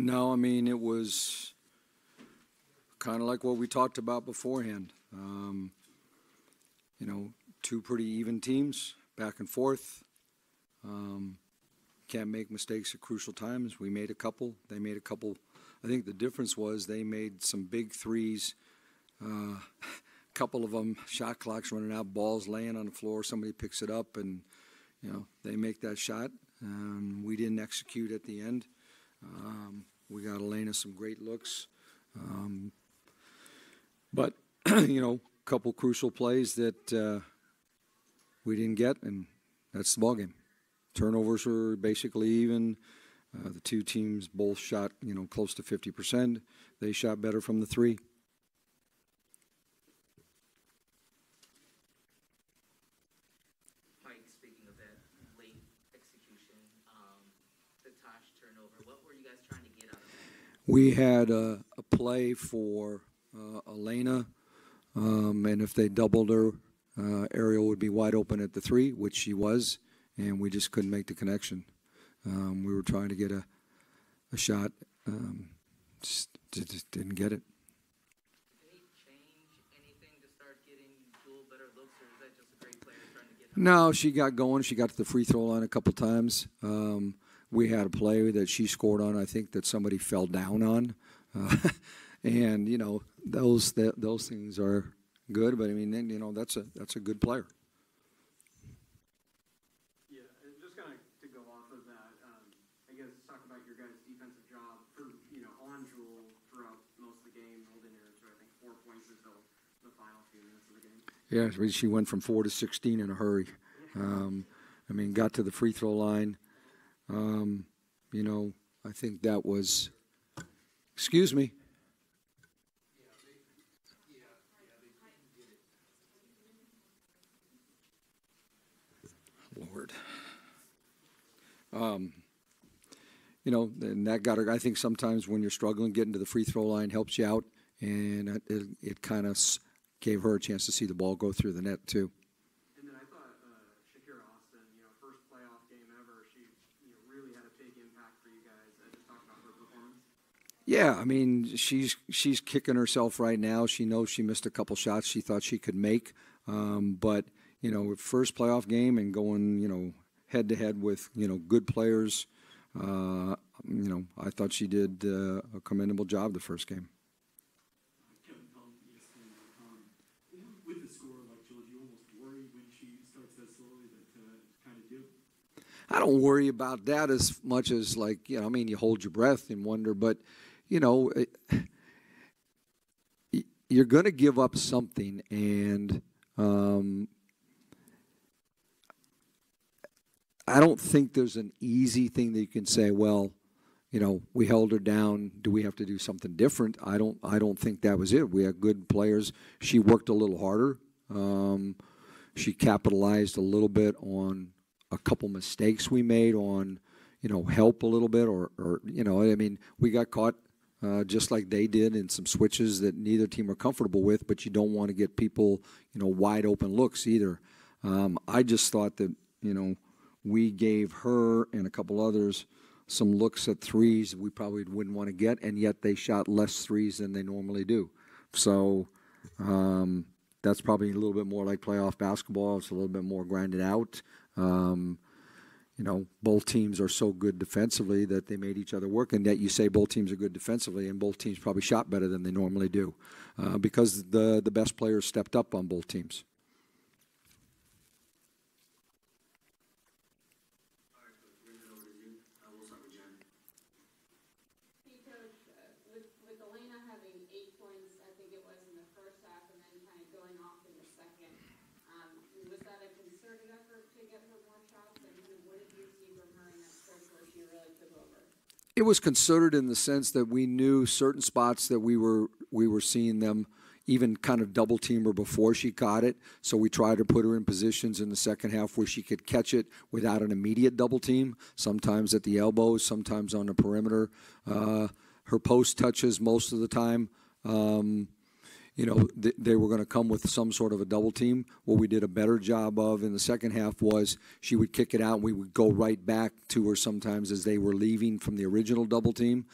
No, I mean, it was kind of like what we talked about beforehand. You know, two pretty even teams, back and forth. Can't make mistakes at crucial times. We made a couple. They made a couple. I think the difference was they made some big threes, couple of them, shot clocks running out, balls laying on the floor, somebody picks it up, and, you know, they make that shot. We didn't execute at the end. We got Elena some great looks. But, you know, a couple crucial plays that we didn't get, and that's the ballgame. Turnovers were basically even. The two teams both shot, you know, close to 50%. They shot better from the three. Mike, speaking of that late execution, the Tosh turnover, what were you guys trying to get out of that? We had a play for Elena, and if they doubled her, Ariel would be wide open at the three, which she was, and we just couldn't make the connection. We were trying to get a shot, just didn't get it. Did they change anything to start getting Jewel better looks, or is that just a great player trying to get her? No, she got going. She got to the free throw line a couple times. We had a play that she scored on, I think, that somebody fell down on. And, you know, those things are good, but, I mean, then, you know, that's a good player. Yeah, she went from 4 to 16 in a hurry. I mean, got to the free throw line. You know, I think that was. Excuse me. Lord. You know, and that got her. I think sometimes when you're struggling, getting to the free throw line helps you out, and it kind of gave her a chance to see the ball go through the net, too. And then I thought Shakira Austin, you know, first playoff game ever, she, you know, really had a big impact for you guys. I just talked about her performance. Yeah, I mean, she's kicking herself right now. She knows she missed a couple shots she thought she could make. But, you know, first playoff game and going, you know, head-to-head with, you know, good players, you know, I thought she did a commendable job the first game. I don't worry about that as much as, like, you know, I mean, you hold your breath and wonder, but, you know, you're going to give up something. And I don't think there's an easy thing that you can say, well, you know, we held her down. Do we have to do something different? I don't think that was it. We had good players. She worked a little harder. She capitalized a little bit on a couple mistakes we made on, you know, help a little bit, or you know, I mean, we got caught just like they did in some switches that neither team are comfortable with, but you don't want to get people, you know, wide open looks either. I just thought that, you know, we gave her and a couple others some looks at threes we probably wouldn't want to get, and yet they shot less threes than they normally do. So that's probably a little bit more like playoff basketball. It's a little bit more grinded out. You know, both teams are so good defensively that they made each other work, and yet you say both teams are good defensively, and both teams probably shot better than they normally do because the best players stepped up on both teams. It was concerted in the sense that we knew certain spots that we were seeing them even kind of double team her before she caught it. So we tried to put her in positions in the second half where she could catch it without an immediate double team, sometimes at the elbows, sometimes on the perimeter. Her post touches most of the time. you know, they were going to come with some sort of a double team. What we did a better job of in the second half was she would kick it out, and we would go right back to her sometimes as they were leaving from the original double team.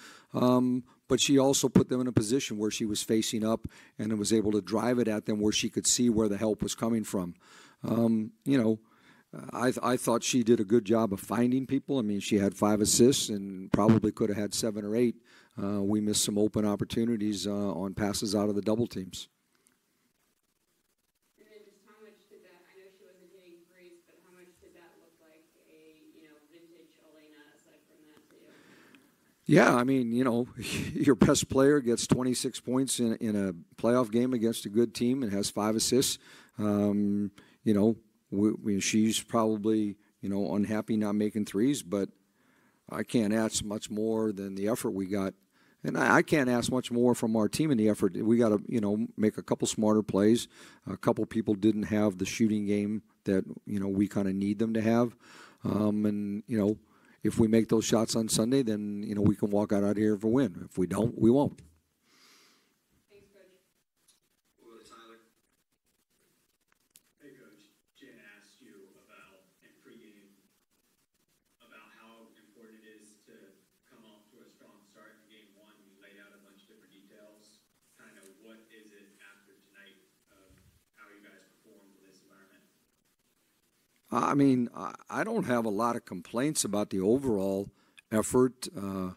But she also put them in a position where she was facing up and was able to drive it at them where she could see where the help was coming from. You know, I thought she did a good job of finding people. I mean, she had 5 assists and probably could have had 7 or 8. We missed some open opportunities on passes out of the double teams. And then just how much did that, I know she wasn't getting threes, but how much did that look like a, you know, vintage Elena aside from that too? Yeah, I mean, you know, your best player gets 26 points in a playoff game against a good team and has 5 assists. You know, she's probably, you know, unhappy not making threes, but I can't ask much more than the effort we got. And I can't ask much more from our team in the effort. We got to, you know, make a couple smarter plays. A couple people didn't have the shooting game that, you know, we kind of need them to have. And, you know, if we make those shots on Sunday, then, you know, we can walk out here for a win. If we don't, we won't. I mean, I don't have a lot of complaints about the overall effort. I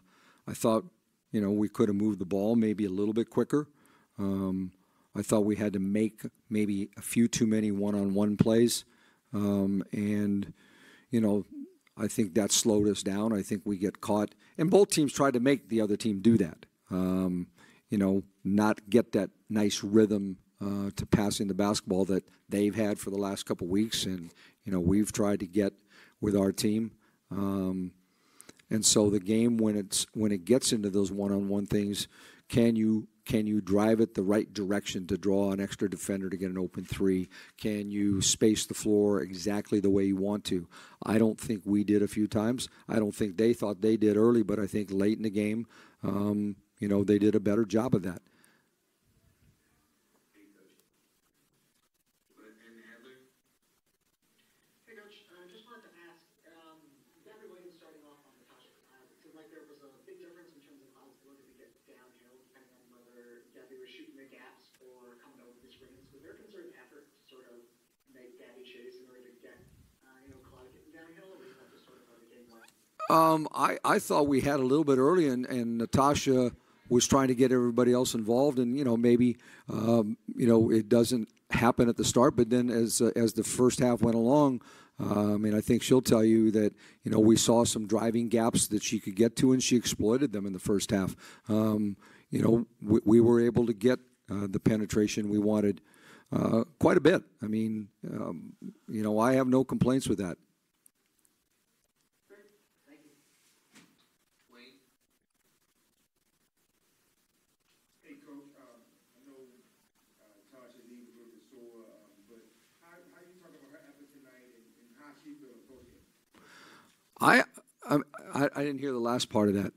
thought, you know, we could have moved the ball maybe a little bit quicker. I thought we had to make maybe a few too many one-on-one plays. And, you know, I think that slowed us down. I think we get caught. And both teams tried to make the other team do that, you know, not get that nice rhythm to passing the basketball that they've had for the last couple of weeks. And, you know, we've tried to get with our team. And so the game, when it gets into those one-on-one things, can you drive it the right direction to draw an extra defender to get an open three? Can you space the floor exactly the way you want to? I don't think we did a few times. I don't think they thought they did early, but I think late in the game, you know, they did a better job of that. I thought we had a little bit early, and Natasha was trying to get everybody else involved, and, you know, maybe, you know, it doesn't happen at the start, but then as the first half went along, I mean, I think she'll tell you that, you know, we saw some driving gaps that she could get to, and she exploited them in the first half. You know, we were able to get the penetration we wanted quite a bit. I mean, you know, I have no complaints with that. I didn't hear the last part of that.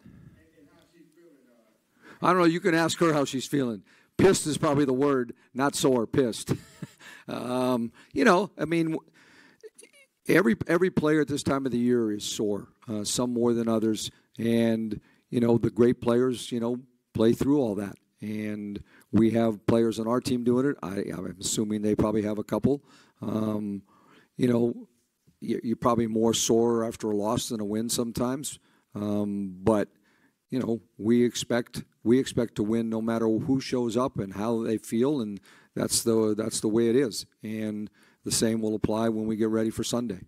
I don't know. You can ask her how she's feeling. Pissed is probably the word, not sore, pissed. You know, I mean, every player at this time of the year is sore, some more than others. And, you know, the great players, you know, play through all that. And we have players on our team doing it. I'm assuming they probably have a couple. You know, you're probably more sore after a loss than a win sometimes. But, you know, we expect to win no matter who shows up and how they feel, and that's the way it is. And the same will apply when we get ready for Sunday.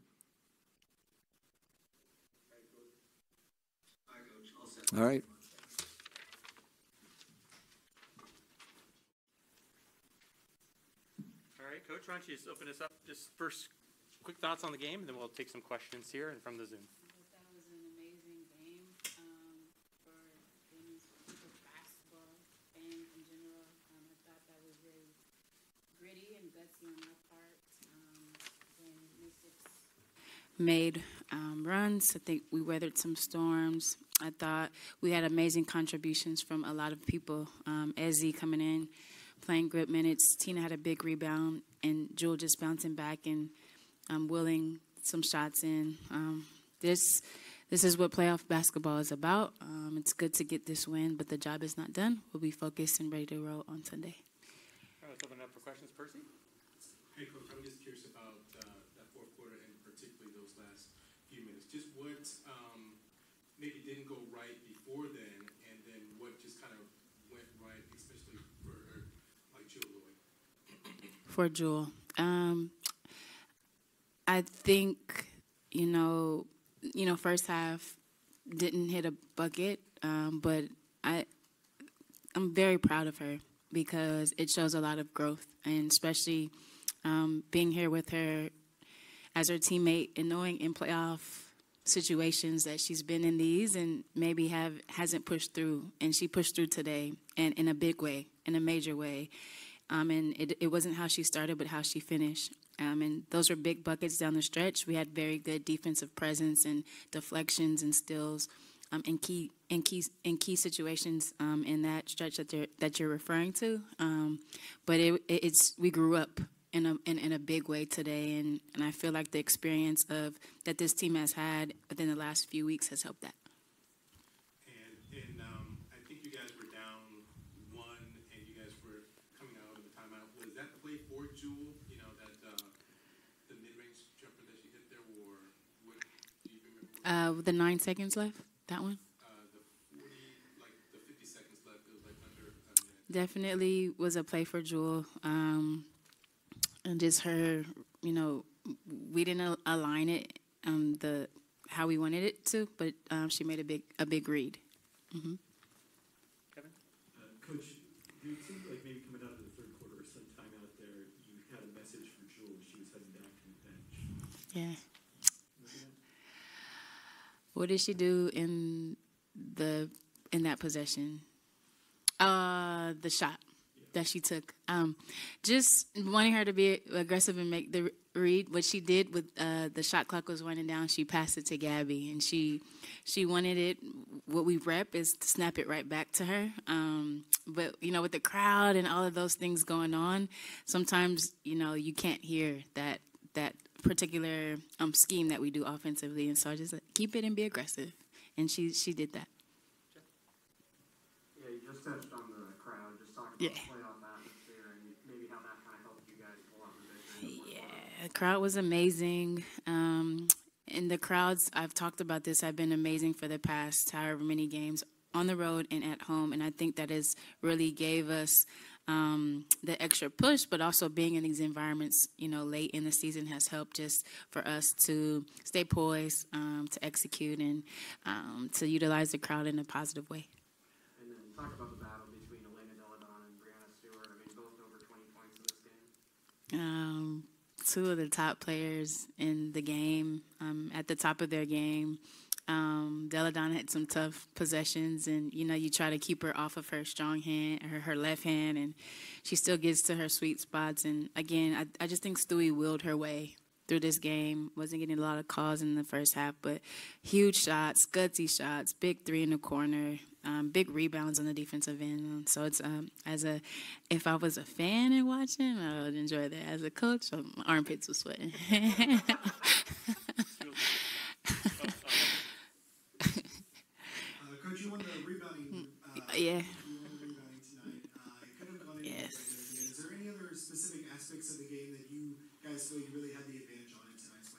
All right. All right, Coach, why don't you just open us up just first. Quick thoughts on the game, and then we'll take some questions here and from the Zoom. That was an amazing game for fans for basketball and in general. I thought that was really gritty and gutsy on our part. When Mystics made runs, I think we weathered some storms. I thought we had amazing contributions from a lot of people. Ezzy coming in, playing grip minutes. Tina had a big rebound, and Jewel just bouncing back and willing some shots in. This is what playoff basketball is about. It's good to get this win, but the job is not done. We'll be focused and ready to roll on Sunday. All right, let's open it up for questions. Percy? Hey, Coach, I'm just curious about that fourth quarter and particularly those last few minutes. Just what maybe didn't go right before then, and then what just kind of went right, especially for like Jewel. For Jewel. I think, you know, first half didn't hit a bucket, but I'm very proud of her because it shows a lot of growth, and especially being here with her as her teammate and knowing in playoff situations that she's been in these and maybe hasn't pushed through, and she pushed through today, and in a big way, in a major way. And it wasn't how she started, but how she finished. And those were big buckets down the stretch. We had very good defensive presence and deflections and steals in key situations in that stretch that you're referring to. But we grew up in a big way today, and I feel like the experience that this team has had within the last few weeks has helped that. With the 9 seconds left, that one? The 50 seconds left, it was like under a minute. Definitely was a play for Jewel. And just her, we didn't align it how we wanted it to, but she made a big read. Mm-hmm. Kevin? Coach, it seemed like maybe coming out of the third quarter or sometime out there, you had a message for Jewel. She was heading back to the bench. Yeah. What did she do in that possession? The shot that she took. Just wanting her to be aggressive and make the read. What she did with the shot clock was winding down. She passed it to Gabby, and she wanted it. What we rep is to snap it right back to her. But with the crowd and all of those things going on, sometimes you can't hear that particular scheme that we do offensively, and so I just keep it and be aggressive, and she did that. Yeah, you just touched on the crowd, just talking about the playoff atmosphere and maybe how that kind of helped you guys pull out the victory. Yeah, the crowd was amazing, and the crowds, I've talked about this, have been amazing for the past however many games on the road and at home, and I think that has really gave us the extra push, but also being in these environments, late in the season has helped just for us to stay poised, to execute, and to utilize the crowd in a positive way. And then talk about the battle between Elena Delle Donne and Brianna Stewart. I mean, both over 20 points in this game. Two of the top players in the game, at the top of their game. Delle Donne had some tough possessions, and you try to keep her off of her strong hand, her left hand, and she still gets to her sweet spots. And again, I just think Stewie willed her way through this game. Wasn't getting a lot of calls in the first half, but huge shots, gutsy shots, big three in the corner, big rebounds on the defensive end. So it's if I was a fan and watching, I would enjoy that. As a coach, my armpits were sweating. You won the rebounding, you won the rebounding tonight. It could have gone any way during the game. Is there any other specific aspects of the game that you guys feel you really had the advantage on in tonight's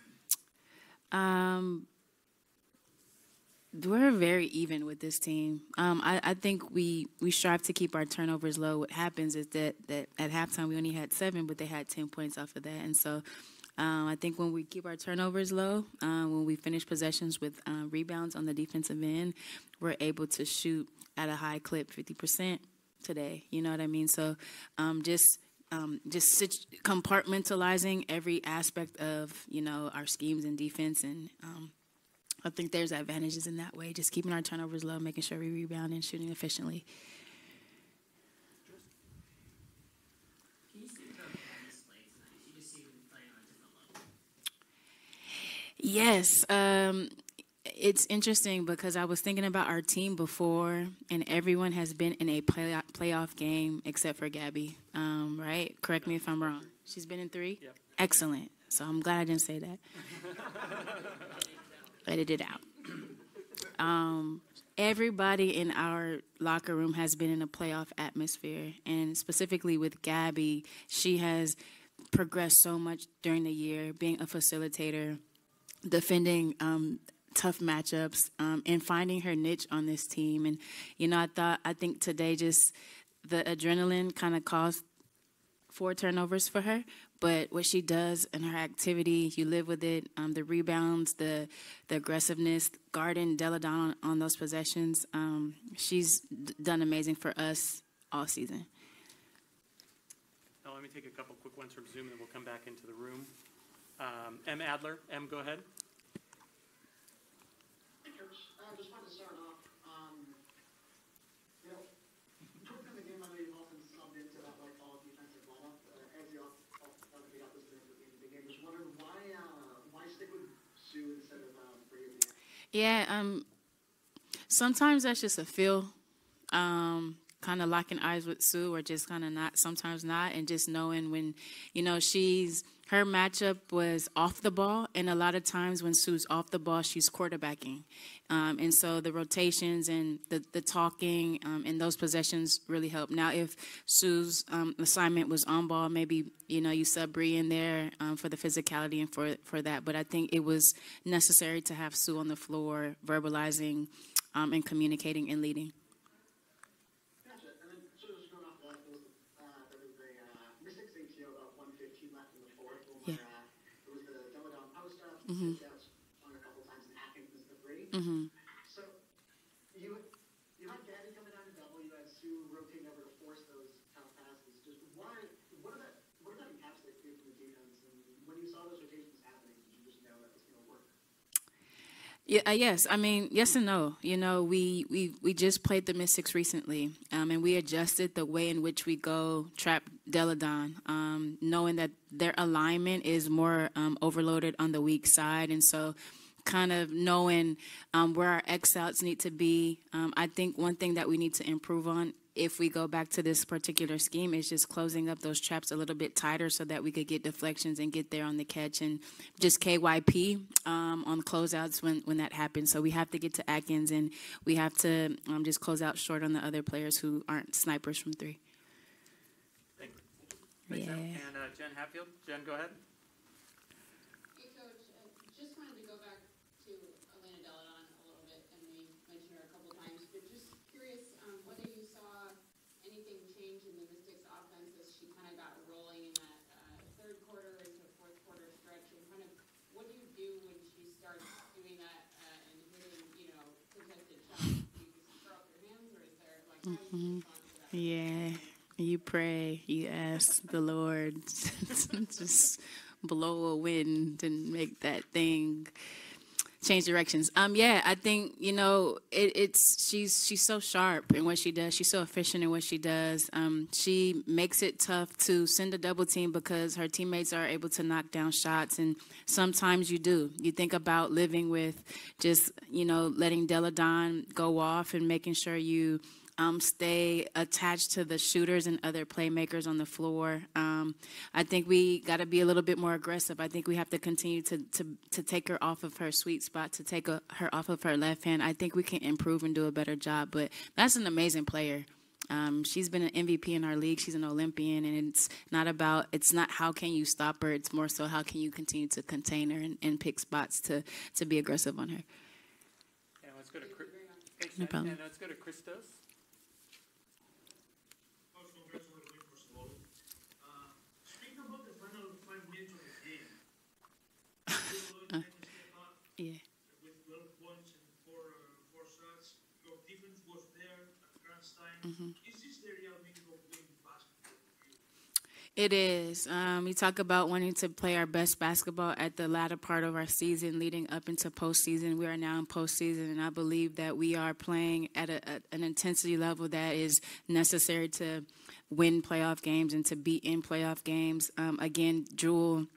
win? We're very even with this team. I think we strive to keep our turnovers low. What happens is that at halftime we only had 7, but they had 10 points off of that. And so I think when we keep our turnovers low, when we finish possessions with rebounds on the defensive end, we're able to shoot at a high clip, 50% today. You know what I mean? So just compartmentalizing every aspect of, our schemes and defense. And I think there's advantages in that way, just keeping our turnovers low, making sure we rebound and shooting efficiently. Yes, It's interesting because I was thinking about our team before, and everyone has been in a playoff game except for Gabby, right? Correct me if I'm wrong. She's been in 3? Yep. Excellent. So I'm glad I didn't say that. Edit it out. Everybody in our locker room has been in a playoff atmosphere, and specifically with Gabby, she has progressed so much during the year, being a facilitator, defending tough matchups, and finding her niche on this team. And, you know, I think today just the adrenaline kind of caused 4 turnovers for her. But what she does and her activity, you live with it, the rebounds, the aggressiveness, guarding Delle Donne on those possessions. She's done amazing for us all season. Now let me take a couple quick ones from Zoom, and then we'll come back into the room. M. Adler. M, go ahead. Hey, Coach. I just wanted to start off. During the game, I know you often subbed into that, like, all defensive lineup. Ezzy also beat out this game in the game. Just wondering why stick with Sue instead of Bree? Yeah, sometimes that's just a feel. Kind of locking eyes with Sue, or just kind of not, sometimes not, and just knowing when, you know, her matchup was off the ball, and a lot of times when Sue's off the ball, she's quarterbacking. And so the rotations and the talking and those possessions really help. Now, if Sue's assignment was on ball, maybe, you know, you sub Bree in there for the physicality and for that. But I think it was necessary to have Sue on the floor verbalizing and communicating and leading. Mm-hmm. Mm-hmm. So you had Gabby coming down to double, you had Sue rotating over to force those tough passes. Just what are the gaps that you did from the defense? And when you saw those rotations happening, did you just know that was going to work? Yeah, yes. I mean, yes and no. You know, we just played the Mystics recently, and we adjusted the way in which we go trap Delle Donne, knowing that their alignment is more overloaded on the weak side. And so kind of knowing where our X-outs need to be. I think one thing that we need to improve on if we go back to this particular scheme is just closing up those traps a little bit tighter so that we could get deflections and get there on the catch, and just KYP on closeouts when that happens. So we have to get to Atkins, and we have to just close out short on the other players who aren't snipers from 3. Yeah. And Jen Hatfield. Jen, go ahead. Hey, Coach. Just wanted to go back to Elena Delle Donne a little bit, and we mentioned her a couple times, but just curious whether you saw anything change in the Mystics offense as she kind of got rolling in that third quarter into a fourth quarter stretch, and kind of what do you do when she starts doing that and hitting, you know, contested shots? Do you just throw up your hands, or is there, like, how do you respond to that? Yeah. You pray, you ask the Lord to just blow a wind and make that thing change directions. Yeah, I think, you know, she's so sharp in what she does. She's so efficient in what she does. She makes it tough to send a double team because her teammates are able to knock down shots, and sometimes you do. You think about living with just, you know, letting Delle Donne go off and making sure you stay attached to the shooters and other playmakers on the floor. I think we got to be a little bit more aggressive. I think we have to continue to take her off of her sweet spot, to take her off of her left hand. I think we can improve and do a better job, but that's an amazing player. She's been an MVP in our league. She's an Olympian, and it's not how can you stop her. It's more so how can you continue to contain her and pick spots to be aggressive on her. Yeah, let's go to no problem. And let's go to Christos. Yeah. With 12 points and 4 shots, your defense was there at crunch time. Mm-hmm. Is this the real meaning of playing basketball? It is. We talk about wanting to play our best basketball at the latter part of our season, leading up into postseason. We are now in postseason, and I believe that we are playing at an intensity level that is necessary to win playoff games and to be in playoff games. Again, Jewel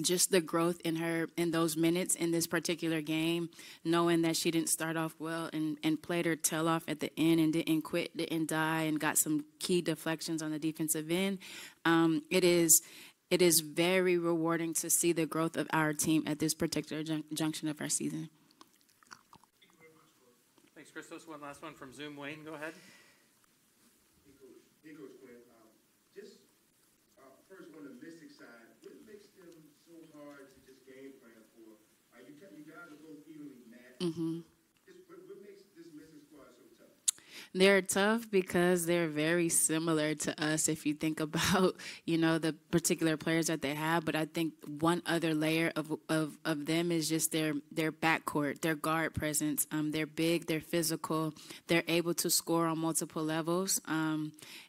just the growth in her in those minutes in this particular game, knowing that she didn't start off well and played her tail off at the end and didn't quit, didn't die, and got some key deflections on the defensive end. It is very rewarding to see the growth of our team at this particular junction of our season. Thanks, Christos. One last one from Zoom. Wayne, go ahead. First, on the Mystic side, what makes them so hard to just game plan for? You guys are both evenly matched. Mm-hmm. What makes this Mystic squad so tough? They're tough because they're very similar to us if you think about, you know, the particular players that they have. But I think one other layer of them is just their backcourt, their guard presence. They're big, they're physical, they're able to score on multiple levels.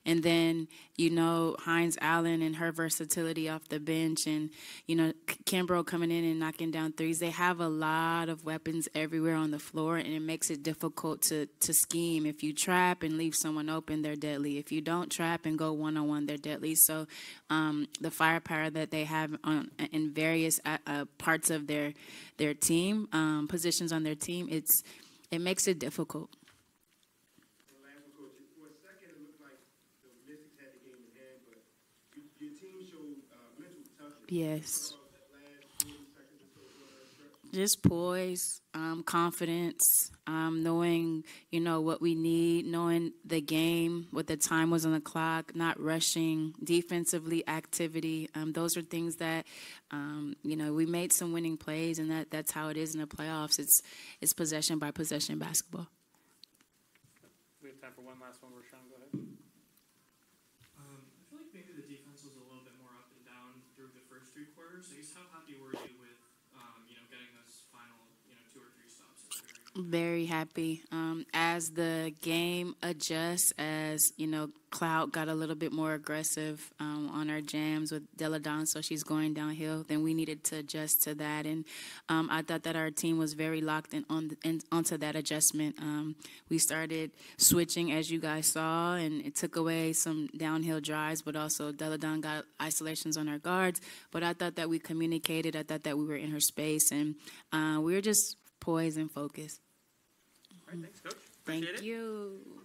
And then, you know, Hines-Allen and her versatility off the bench and, you know, Kimbrough coming in and knocking down threes. They have a lot of weapons everywhere on the floor, and it makes it difficult to scheme. If you trap and leave someone open, they're deadly. If you don't trap and go one-on-one, they're deadly. So the firepower that they have in various parts of their team, positions on their team, it makes it difficult. Yes. Just poise, confidence, knowing, you know, what we need, knowing the game, what the time was on the clock, not rushing, defensively activity. Those are things that, you know, we made some winning plays, and that's how it is in the playoffs. It's possession by possession basketball. We have time for one last one. Rashawn, go ahead. I feel like maybe the defense was a little bit more up and down through the first three quarters. I guess how happy were you with very happy. As the game adjusts, as, you know, Cloud got a little bit more aggressive on our jams with Delle Donne, so she's going downhill, then we needed to adjust to that. And I thought that our team was very locked in onto that adjustment. We started switching, as you guys saw, and it took away some downhill drives, but also Delle Donne got isolations on our guards. But I thought that we communicated. I thought that we were in her space, and we were just poise and focus. All right, thanks, Coach. Appreciate it. Thank you.